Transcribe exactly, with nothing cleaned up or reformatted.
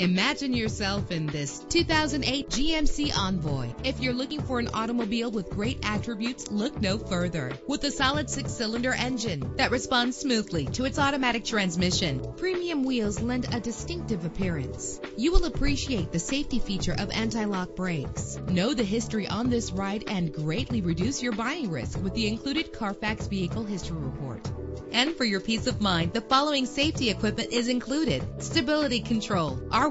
Imagine yourself in this two thousand eight G M C Envoy. If you're looking for an automobile with great attributes, look no further. With a solid six-cylinder engine that responds smoothly to its automatic transmission, premium wheels lend a distinctive appearance. You will appreciate the safety feature of anti-lock brakes. Know the history on this ride and greatly reduce your buying risk with the included Carfax Vehicle History Report. And for your peace of mind, the following safety equipment is included: stability control. Our